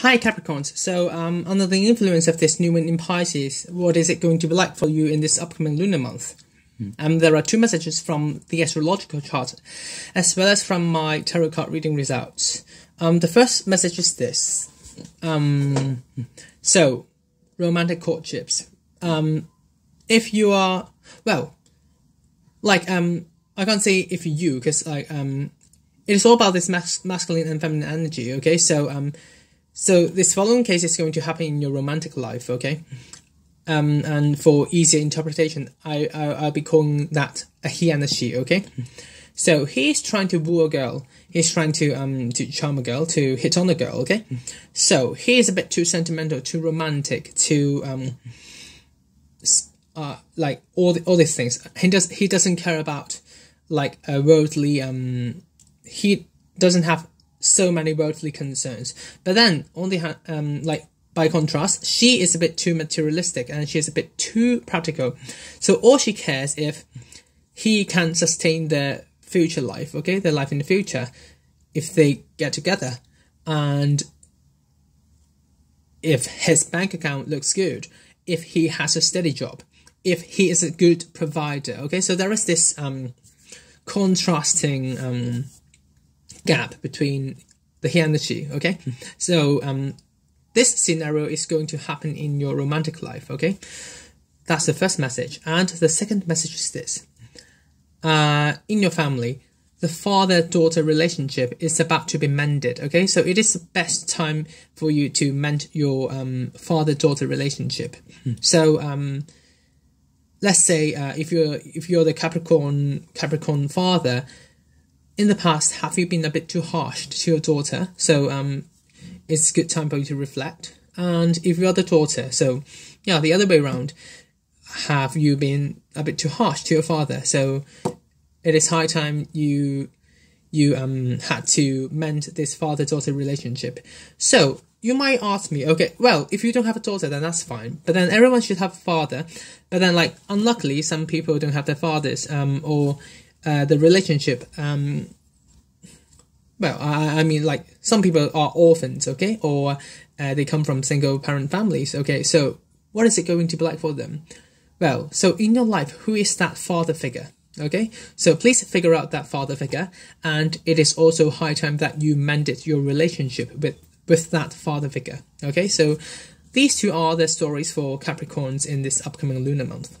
Hi Capricorns, so under the influence of this new moon in Pisces, what is it going to be like for you in this upcoming lunar month? There are two messages from the astrological chart, as well as from my tarot card reading results. The first message is this. So, romantic courtships. If you are, well, like, I can't say if you, because like, it is all about this masculine and feminine energy, okay? So, so this following case is going to happen in your romantic life, okay? And for easier interpretation, I'll be calling that a he and a she, okay? So he's trying to woo a girl. He's trying to charm a girl, to hit on a girl, okay? So he is a bit too sentimental, too romantic, too like all these things. He doesn't care about like a worldly. He doesn't have so many worldly concerns. But then, on the hand, like by contrast, she is a bit too materialistic and she is a bit too practical. So all she cares if he can sustain their future life, okay, their life in the future, if they get together, and if his bank account looks good, if he has a steady job, if he is a good provider, okay. So there is this contrasting gap between the he and the she, okay? So this scenario is going to happen in your romantic life, okay? That's the first message. And the second message is this. In your family, the father-daughter relationship is about to be mended, okay? So it is the best time for you to mend your father-daughter relationship. So let's say if you're the Capricorn father, in the past, have you been a bit too harsh to your daughter? So it's a good time for you to reflect. And if you're the daughter, so yeah, the other way around, have you been a bit too harsh to your father? So it is high time you had to mend this father-daughter relationship. So you might ask me, okay, well, if you don't have a daughter, then that's fine. But then everyone should have a father. But then, like, unluckily, some people don't have their fathers, or the relationship, well, I mean, like, some people are orphans, okay, or they come from single parent families, okay. So what is it going to be like for them? Well, so in your life, who is that father figure, okay? So please figure out that father figure, and it is also high time that you mended your relationship with that father figure, okay? So these two are the stories for Capricorns in this upcoming lunar month.